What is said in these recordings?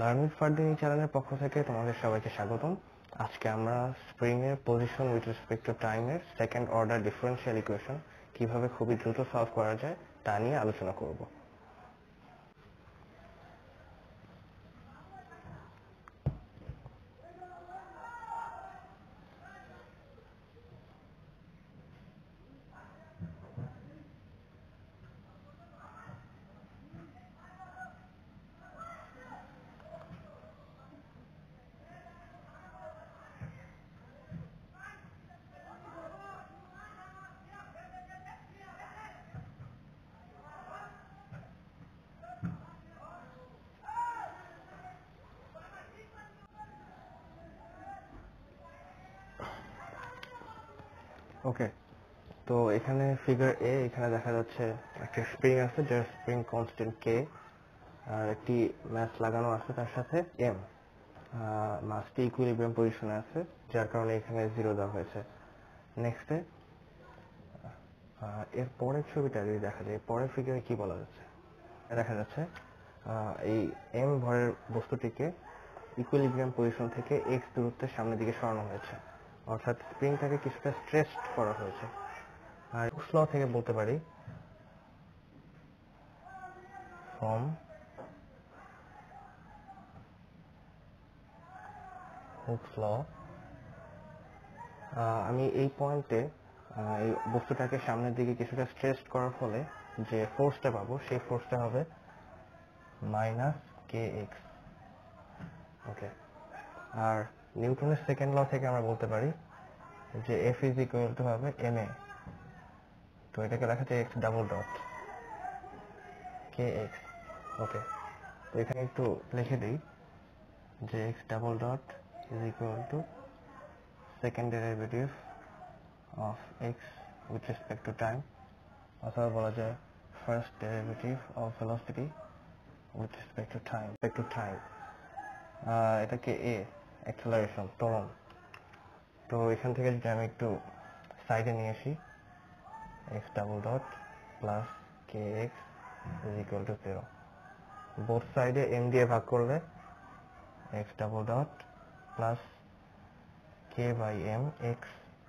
Learn with Fardin চ্যানেলের পক্ষ থেকে তোমাদের সবাইকে স্বাগতম আজকে আমরা স্প্রিং এর position with respect to time এর সেকেন্ড অর্ডার ডিফারেনশিয়াল ইকুয়েশন কিভাবে খুব দ্রুত সলভ করা যায় তা নিয়ে আলোচনা করব Okay, so here figure A, here is a spring, there spring constant K, and T mass lagano is M. Mass T equilibrium position is here 0. Next, this polar figure is here. M bhar bostu equilibrium position X durotte samne dike sorano hoyeche Or that spring থাকে কিছুটা stretched করা হয়েছে আর উষ্ণ থেকে বলতে পারি from Hooke's law আমি এই পয়েন্টে এই বস্তুটাকে সামনের দিকে কিছুটা stretched করার ফলে যে ফোর্সটা পাবো সেই ফোর্সটা হবে -kx ওকে আর Newton's second law থেকে আমরা বলতে পারি যে F is equal to হবে ma তো এটাকে লেখা যায় x double dot kx ওকে তো এখানে একটু লিখে দেই যে x double dot is equal to second derivative of x with respect to time অথবা বলা যায় first derivative of velocity with respect to time এটাকে a acceleration ত্বরণ তো এখান থেকে যদি আমি একটু সাইডে নিয়ে আসি x double dot plus kx is equal to 0 both side A m দিয়ে ভাগ করলে x double dot plus k by m x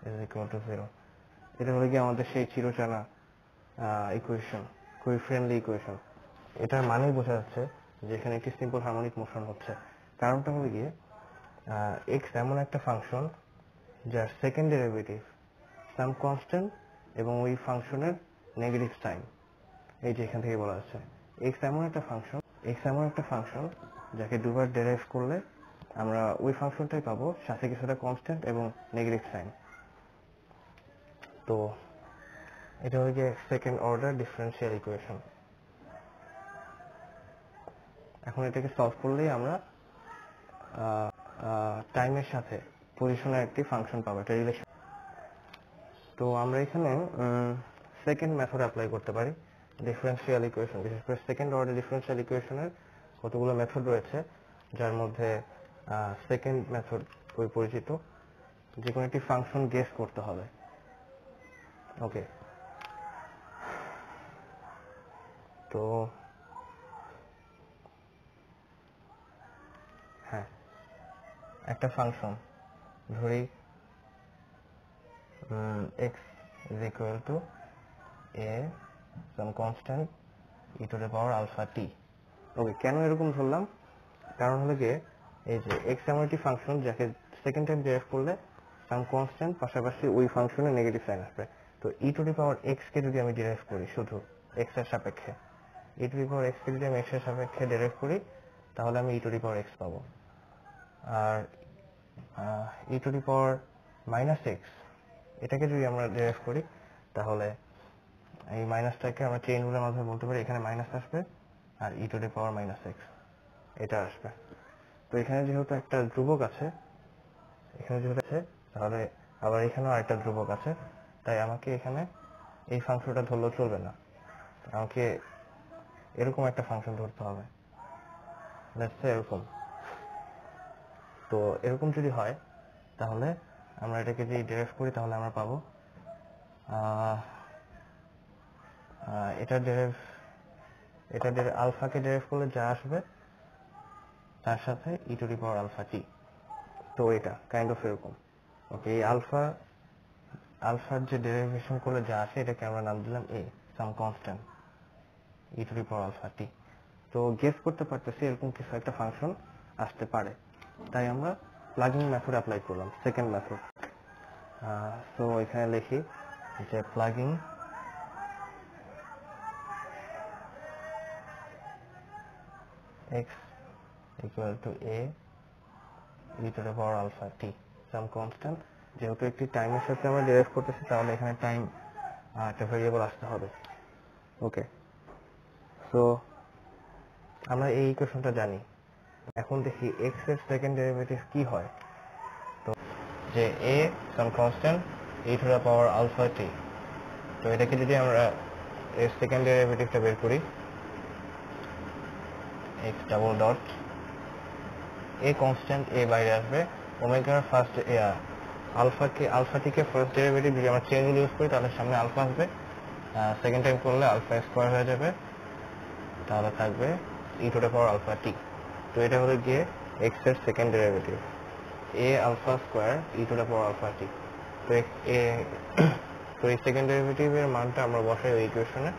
is equal to 0 এটা হলো কি আমাদের সেই চিরচেনা ইকুয়েশন খুবই ফ্রেন্ডলি ইকুয়েশন এটার মানেই বোঝা যাচ্ছে যে এখানে একটি সিম্পল হারমোনিক মোশন হচ্ছে কারণটা হলো কি x এমন একটা ফাংশন যার সেকেন্ড ডেরিভেটিভ সাম কনস্ট্যান্ট এবং ওই ফাংশনের নেগেটিভ সাইন এই যে এখান থেকে বলা আছে x এমন একটা ফাংশন যাকে দুবার ডেরাইভ করলে আমরা ওই ফাংশনটাই পাবো সাথে কিছুটা কনস্ট্যান্ট এবং নেগেটিভ সাইন তো এটা হলো যে সেকেন্ড অর্ডার ডিফারেনশিয়াল ইকুয়েশন এখন এটাকে সলভ করলেই আমরা টাইমের সাথে পজিশনের একটি ফাংশন পাবো এটা রিলেশন তো আমরা এখানে সেকেন্ড মেথড অ্যাপ্লাই করতে পারি ডিফারেনশিয়াল ইকুয়েশন বিশেষ করে সেকেন্ড অর্ডার ডিফারেনশিয়াল ইকুয়েশনের কতগুলো মেথড রয়েছে যার মধ্যে সেকেন্ড মেথড খুবই পরিচিত যে কোনো একটি ফাংশন গেস করতে হবে ওকে তো হ্যাঁ একটা ফাংশন ধরি x is equal to a some constant e to the power alpha t ওকে কেন এরকম ধরলাম কারণ হলো যে এই যে x এমন একটি ফাংশন যাকে সেকেন্ড টাইম ডেরাইভ করলে সাম কনস্ট্যান্ট পাশাপাশি ওই ফাংশনের নেগেটিভ সাইন আসবে তো e to the power x কে যদি আমি ডেরাইভ করি শুধু x এর সাপেক্ষে e to the power x কে যদি আমি x এর সাপেক্ষে ডেরাইভ করি তাহলে আমি e to the power x পাবো আর e to the power -x এটাকে যদি আমরা ডেরাইভ করি তাহলে এই মাইনাসটাকে আমরা চেইন রুলের মাধ্যমে বলতে পারি এখানে মাইনাস আসবে আর e to the power -x এটা আসবে তো এখানে যেহেতু একটা ধ্রুবক আছে তাহলে আবার এখানেও আরেকটা ধ্রুবক আছে তাই আমাকে এখানে এই ফাংশনটা ধরলেও চলবে না আমাকে এরকম একটা ফাংশন ধরতে হবে লেটস সে এরকম তো এরকম যদি হয় তাহলে আমরা এটাকে যদি ডেরাইভ করি তাহলে আমরা পাবো এটা ডেরাইভ আলফাকে ডেরাইভ করলে যা আসবে তার সাথে e to the power alpha t তো এটা কাইন্ড অফ এরকম ওকে এই আলফার যে ডেরিভেশন করলে যা আসে এটাকে আমরা নাম দিলাম a some constant e to the power alpha t তো গেস করতে পারতেছি এরকম কিছু একটা ফাংশন আসতে পারে তাই আমরা প্লাগিং মেথড অ্যাপ্লাই করলাম সেকেন্ড মেথড সো এখানে লিখি যে plugging x equal to a e to the power alpha t some constant যেহেতু একটি টাইমের সাথে আমরা ডেরাইভ করতেছি তাহলে এখানে টাইম একটা ভেরিয়েবল আসতে হবে ওকে সো আমরা এই ইকুয়েশনটা জানি এখন দেখি x এর সেকেন্ড ডেরিভেটিভ কি হয় তো যে a some constant e to the power alpha t তো এটাকে যদি আমরা এর সেকেন্ড ডেরিভেটিভটা বের করি x double dot a constant a by the omega first a alpha k alpha t ke first derivative যদি আমরা চেঞ্জ ইউজ করি তাহলে সামনে আলফা আসবে সেকেন্ড টাইম করলে আলফা স্কয়ার হয়ে যাবে তাহলে থাকবে e to the power alpha t তো এটা হলো গিয়ে x এর second derivative a alpha square e to the power alpha t তো a তো এই সেকেন্ড ডেরিভেটিভের মানটা আমরা বসাই ওই ইকুয়েশনে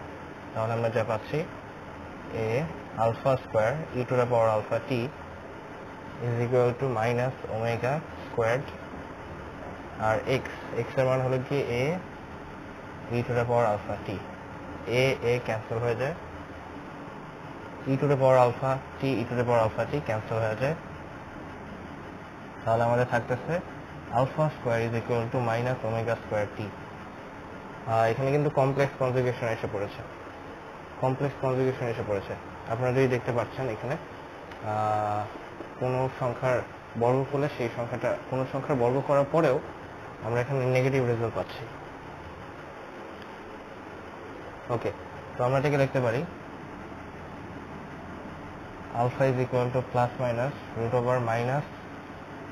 তাহলে আমরা যা পাচ্ছি a alpha square e to the power alpha t is equal to minus omega squared r x x এর মান হলো কি a e to the power alpha t a cancel হয়ে যায় e to the power alpha t e to the power alpha t cancel হয়ে যায় তাহলে আমাদের থাকতেছে alpha square is equal to minus omega square t এখানে কিন্তু complex conjugation এসে পড়েছে আপনারা যদি দেখতে পাচ্ছেন এখানে কোন সংখ্যার বর্গ করলে সেই সংখ্যাটা কোন সংখ্যার বর্গ করার পরেও আমরা এখানে নেগেটিভ রেজাল্ট পাচ্ছি ওকে তো আমরা এটাকে লিখতে পারি alpha is equal to plus minus root over minus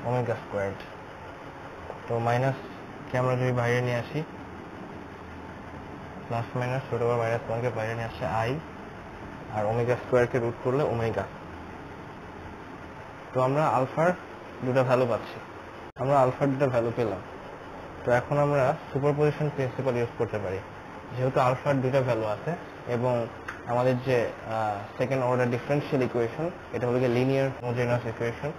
omega squared তো মাইনাস কে আমরা যদি বাইরে নিয়ে আসি plus minus root over minus ওয়ানকে বাইরে নিয়ে আসে আই আর ওমেগা স্কয়ারকে রুট করলে ওমেগা তো আমরা আলফার দুটো ভ্যালু পাচ্ছি তো এখন আমরা সুপারপজিশন প্রিন্সিপাল ইউজ করতে পারি যেহেতু আলফার দুটো ভ্যালু আছে এবং আমাদের যে সেকেন্ড অর্ডার ডিফারেনশিয়াল ইকুয়েশন এটা হলো লিনিয়ার হোমোজিনিয়াস ইকুয়েশন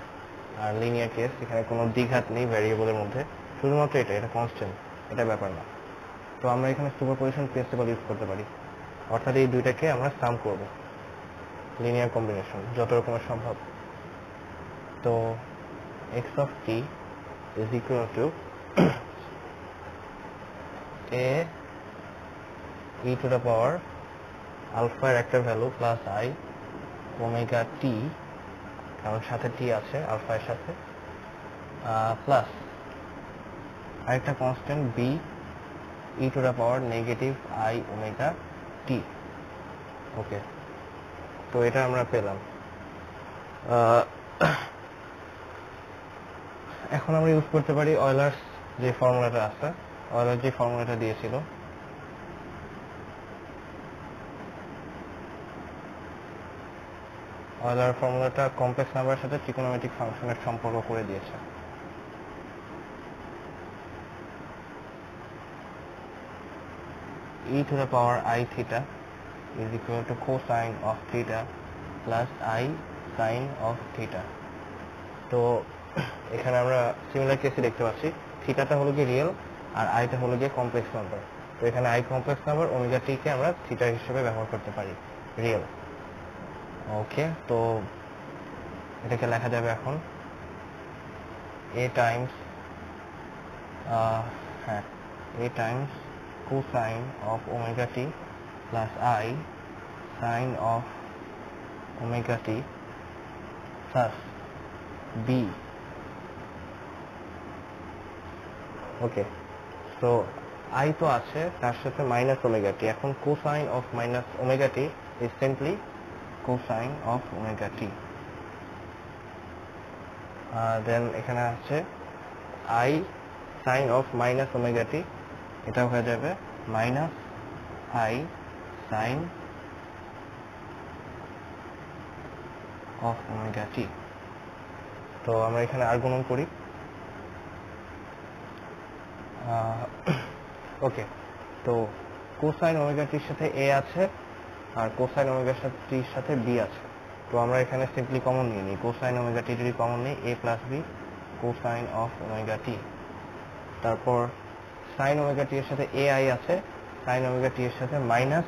আর লিনিয়ার কেস এখানে কোনো দ্বিঘাত নেই ভ্যারিয়েবলের মধ্যে শুধুমাত্র এটা কনস্ট্যান্ট এটা ব্যাপার না তো আমরা এখানে সুপারপজিশন প্রিন্সিপাল ইউজ করতে পারি অর্থাৎ এই দুইটাকে আমরা সাম করব লিনিয়ার কম্বিনেশন যত রকমের সম্ভব তো x of t is equal to a e to the power alpha এর একটা value plus i omega t কারণ সাথে t আছে আলফা এর সাথে প্লাস আরেকটা constant b e to the power negative i omega t okay তো এটা আমরা পেলাম এখন আমরা ইউজ করতে পারি Euler's যে ফর্মুলাটা আছে Euler যে ফর্মুলাটা দিয়েছিল Euler ফর্মুলাটা কমপ্লেক্স নাম্বারের সাথে ত্রিকোণমিতিক ফাংশনের সম্পর্ক করে দিয়েছে e to the power I theta is equal to cosine of theta plus I sine of theta তো এখানে আমরা সিমিলার কেসে দেখতে পাচ্ছি থিটাটা হলো কি রিয়েল আর আইটা হলো কি কমপ্লেক্স নাম্বার তো এখানে আই কমপ্লেক্স নাম্বার ওমেগা টি কে আমরা থিটা হিসেবে ব্যবহার করতে পারি রিয়েল ওকে তো এটাকে লেখা যাবে এখন a times a times cosine of omega t plus I sine of omega t plus b okay so I তো আছে তার সাথে মাইনাস ওমেগা টি এখন cosine of minus omega T is simply cosine of omega T then এখানে আছে I sine of minus omega টি এটা হয়ে যাবে minus I sine of omega টি তো আমরা এখানে আর গুণন করি। ওকে, তো কোসাইন ওমেগা টির সাথে এ আছে আর কোসাইন ওমেগা টির সাথে বি আছে, তো আমরা এখানে সিম্পলি কমন নিয়ে নিই। কোসাইন ওমেগা টি যদি কমন নিই, এ plus B cosine of omega টি। তারপর সাইন ওমেগা টি এর সাথে এ আই আছে, সাইন ওমেগা টি এর সাথে মাইনাস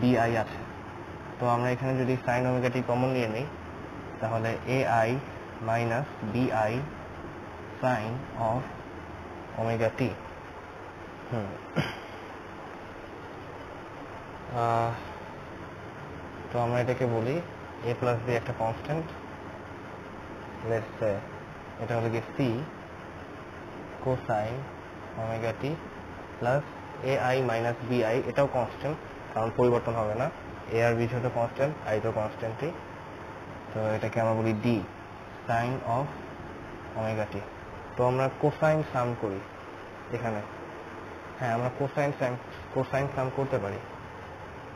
বি আই আছে, তো আমরা এখানে যদি সাইন ওমেগা টি কমন নিয়ে নিই তাহলে A I minus B I sine of omega টি। তো আমরা এটাকে বলি এ প্লাস বি একটা কনস্ট্যান্ট, এটা হলো গিয়ে C cosine omega T plus A I minus B I, এটাও কনস্ট্যান্ট কারণ পরিবর্তন হবে না, এ আর বি তো কনস্ট্যান্ট, আই তো কনস্ট্যান্টই, তো এটাকে আমরা বলি ডি সাইন অফ ওমেগা টি। তো আমরা কোসাইন সাম করি এখানে, হ্যাঁ আমরা কোসাইন সাম করতে পারি।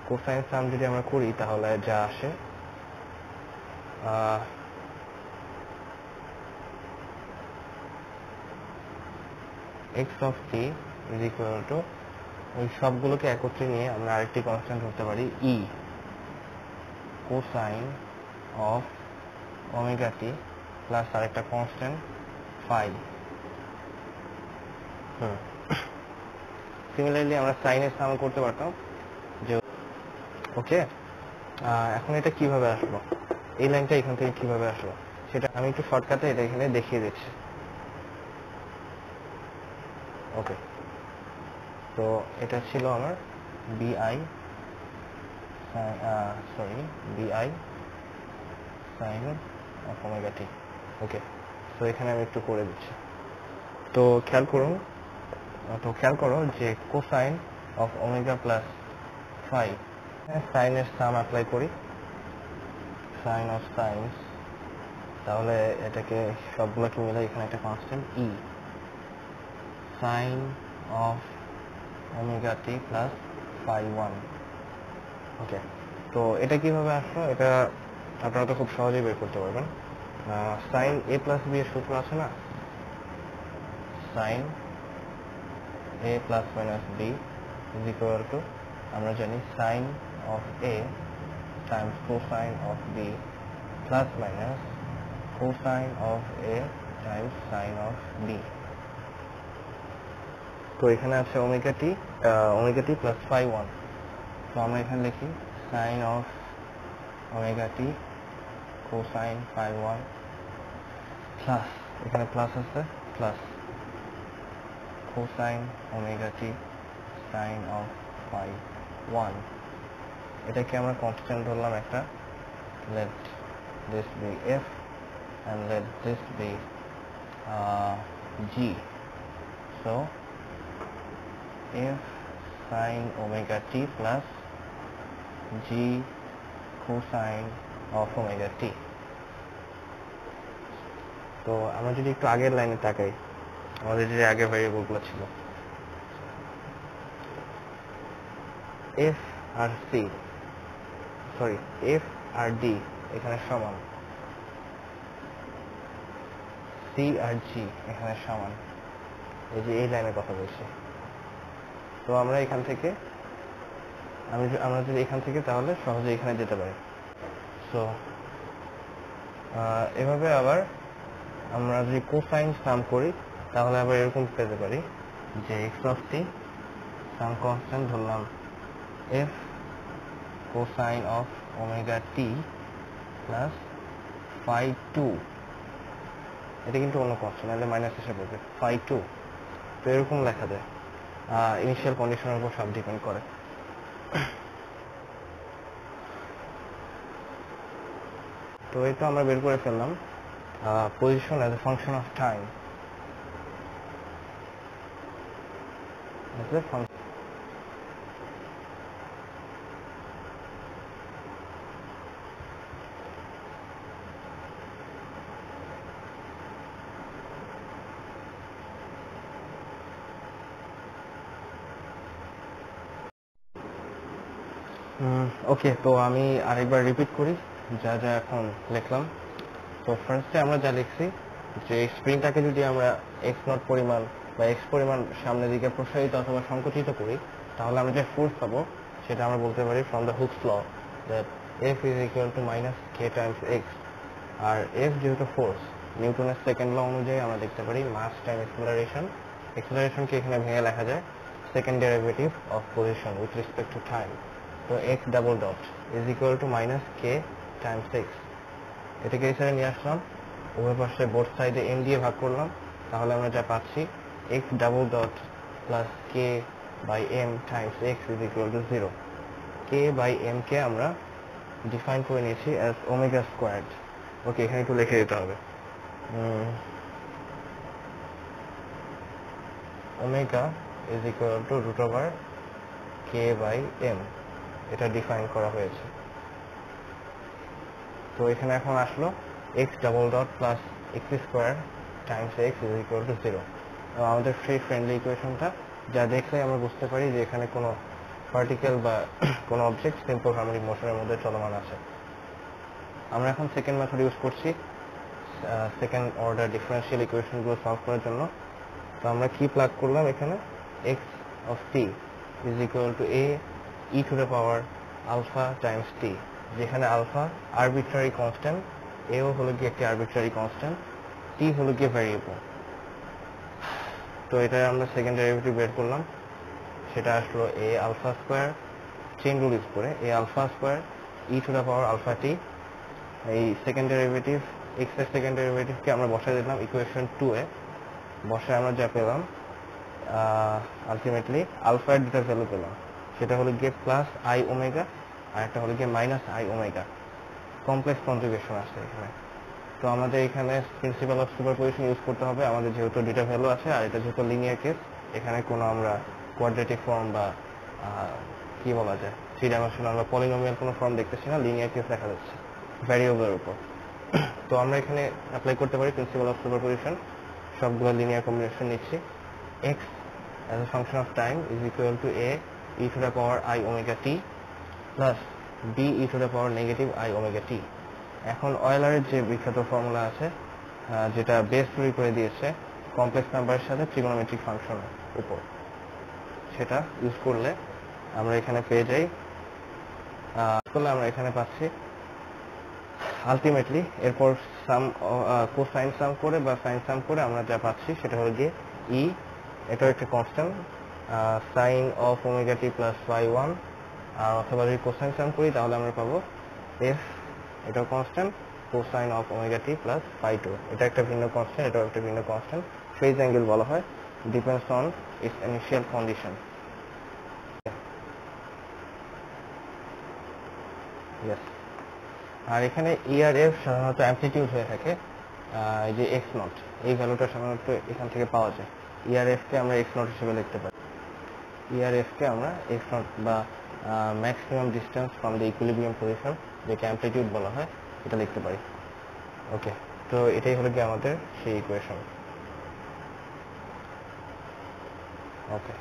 কোসাইন সাম যদি আমরা করি তাহলে যা আসে x of t is equal to, ওই সবগুলোকে একত্রে নিয়ে আমরা আরেকটি কনস্ট্যান্ট করতে পারি e cosine of omega T plus আরেকটা কনস্ট্যান্ট ফাই। সিমিলারলি আমরা সাইনের সাম করতে পারতাম যে ওকে। এখন এটা কিভাবে আসলো, এই লাইনটা এখান থেকে কিভাবে আসলো সেটা আমি একটু শর্টকাটে এটা এখানে দেখিয়ে দিচ্ছি। ওকে, তো এটা ছিল আমার b I sine of omega T. Okay, তো এখানে আমি একটু করে দিচ্ছি। তো খেয়াল করো যে cosine of omega plus phi, সাইনের সাম অ্যাপ্লাই করি, সাইন অফ সাইন্স, তাহলে এটাকে সবগুলোকে মিলে এখানে একটা constant E sine of omega T plus phi one. Okay, তো এটা কিভাবে আসলো এটা আপনারা তো খুব সহজেই বের করতে পারবেন। সাইন এ প্লাস বি এর সূত্র আছে না, sine A plus minus B is equal to আমরা জানি sine of A times cosine of B plus minus cosine of A times sine of B. তো এখানে আছে ওমেগা টি প্লাস ফাই ওয়ান, তো আমরা এখানে লিখি sine of omega T cosine phi one plus, এখানে প্লাস আছে plus cosine omega T sine of phi one. এটাকে আমরা কনস্ট্যান্ট ধরলাম একটা, let this be F and let this be G. So f sin omega t plus g cosine of omega t। তো আমরা যদি একটু আগের লাইনে তাকাই, আমাদের যে আগে ভেরিয়েবলগুলো ছিল f আর c, সরি f আর d এখানে সমান, c আর g এখানে সমান, এই যে এই লাইনের কথা বলছি। তো আমরা এখান থেকে আমরা যদি এখান থেকে তাহলে সহজে এখানে যেতে পারি। সো এভাবে আবার আমরা যদি কোসাইন সাম করি তাহলে আবার এরকম পেতে পারি যে x of T some constant ধরলাম F cosine of omega T plus phi two, এটা কিন্তু অন্য কনস্ট্যান্ট, তাহলে মাইনাস এসে পড়বে ফাই টু। তো এরকম লেখা যায়, ইনিশিয়াল কন্ডিশনের উপর সব ডিপেন্ড করে। তো এই তো আমরা বের করে ফেললাম position as a function of time. Okay, তো আমি আরেকবার রিপিট করি যা যা এখন লিখলাম। तो फर्स्ट टाइम हमने जालिक्सी जो स्प्रिंग टाके जो दिया हमरा x नॉट परिमाण बाय x परिमाण सामने दिके प्रसारित अथवा संकुचित करी তাহলে আমরা যে ফোর্স পাবো সেটা আমরা বলতে পারি from the Hooke's law that F is equal to - k times x আর F যেটা ফোর্স নিউটনের সেকেন্ড ল অনুযায়ী আমরা দেখতে পারি মাস টাইম অ্যাক্সেলারেশন অ্যাক্সেলারেশন কে এখানে ভেঙে লেখা যায় second derivative of position with respect to time so x double dot is equal to - k times x এটাকে এখানে নিয়ে আসলাম ওভার পাশে বোথ সাইডে m দিয়ে ভাগ করলাম তাহলে আমরা যা পাচ্ছি x double dot plus k by m times x is equal to 0 k by m কে আমরা ডিফাইন করে নিয়েছি as omega squared ওকে এখানে একটু লিখে দিতে হবে omega is equal to root over k by m এটা ডিফাইন করা হয়েছে তো এখানে এখন আসলো x double dot plus x square times x is equal to 0 আমাদের ফ্রি ফ্রেন্ডলি ইকুয়েশনটা যা দেখলে আমরা বুঝতে পারি যে এখানে কোনো পার্টিকেল বা কোনো অবজেক্ট সিম্পল হারমোনিক মোশনের মধ্যে চলমান আছে আমরা এখন সেকেন্ড মেথড ইউজ করছি সেকেন্ড অর্ডার ডিফারেনশিয়াল ইকুয়েশনগুলো সলভ করার জন্য তো আমরা কি প্লাগ করলাম এখানে x of t is equal to a e to the power alpha times t যেখানে আলফা আরবিট্রারি কনস্ট্যান্ট এ হলো কি একটা আরবিট্রারি কনস্ট্যান্ট টি হলো কি ভেরিয়েবল তো এটা আমরা সেকেন্ড ডেরিভেটিভ বের করলাম সেটা আসলো a alpha square chain rule use করে a alpha square e to the power alpha t এই সেকেন্ড ডেরিভেটিভ x এর সেকেন্ড ডেরিভেটিভ কে আমরা বসায় দিলাম ইকুয়েশন 2 এ বসায় আমরা যা পেলাম আলটিমেটলি আলফা এর দুটো ভ্যালু পেলাম সেটা হলো কি প্লাস i ওমেগা আর একটা হলো কি minus i omega complex conjugation আসছে এখানে তো আমাদের এখানে প্রিন্সিপাল অফ সুপারপজিশন ইউজ করতে হবে আমাদের যেহেতু দুটো ভ্যালু আছে আর এটা যেহেতু লিনিয়ার কেস এখানে কোনো আমরা কোয়াড্রেটিক ফর্ম বা কি বলা যায় থ্রি ডাইমেনশনাল বা পলিনোমিয়াল কোনো ফর্ম দেখতেছি না লিনিয়ার কেস দেখা যাচ্ছে ভ্যারিয়েবলের উপর তো আমরা এখানে অ্যাপ্লাই করতে পারি প্রিন্সিপাল অফ সুপারপজিশন সবগুলো লিনিয়ার কম্বিনেশন নিচ্ছি x as a function of time is equal to a e to the power i omega t plus b e to the power negative i omega t এখন অয়েলারের যে বিখ্যাত formula আছে যেটা base তৈরি করে দিয়েছে কমপ্লেক্স নাম্বারের সাথে ট্রিগোনোমেট্রিক ফাংশনের উপর সেটা ইউজ করলে আমরা এখানে পেয়ে যাই তাহলে আমরা এখানে পাচ্ছি আলটিমেটলি এরপর সাম কোসাইন সাম করে বা সাইন সাম করে আমরা যা পাচ্ছি সেটা হলো গিয়ে ই এটা একটা constant sine of omega T plus y one আর অথবা যদি কোসাইন সাম করি তাহলে আমরা পাবো এফ এটা constant cosine of omega T plus phi two এটা একটা ভিন্ন কনস্ট্যান্ট এটাও একটা ভিন্ন কনস্ট্যান্ট ফেজ অ্যাঙ্গেল বলা হয় depends on its initial condition আর এখানে ই আর এফ সাধারণত অ্যামপ্লিটিউড হয়ে থাকে এই যে এক্স নট এই ভ্যালুটা সাধারণত এখান থেকে পাওয়া যায় ই আর এফ কে আমরা এক্স নট হিসেবে লিখতে পারি ই আর এফ কে আমরা এক্স নট বা maximum distance from the equilibrium position যেটা অ্যামপ্লিটিউড বলা হয় এটা লিখতে পারি ওকে তো এটাই হলো কি আমাদের সেই ইকুয়েশন ওকে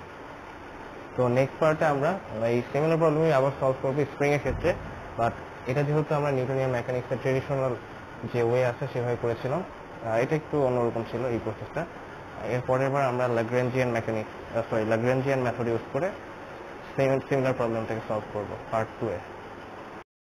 তো নেক্সট পার্টে আমরা এই সিমিলার প্রবলেমই আবার সলভ করব স্প্রিং এর ক্ষেত্রে বাট এটা যেহেতু আমরা নিউটনিয়ান মেকানিক্সের ট্রেডিশনাল যে ওয়ে আছে সেভাবে করেছিলাম এটা একটু অন্যরকম ছিল এই প্রসেসটা এরপরের বার আমরা ল্যাগ্রাঞ্জিয়ান মেথড ইউজ করে সিমিলার প্রবলেমটাকে সলভ করব পার্ট 2 এ